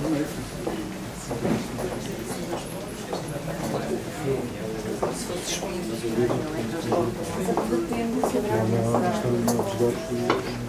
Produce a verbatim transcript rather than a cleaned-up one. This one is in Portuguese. Não é?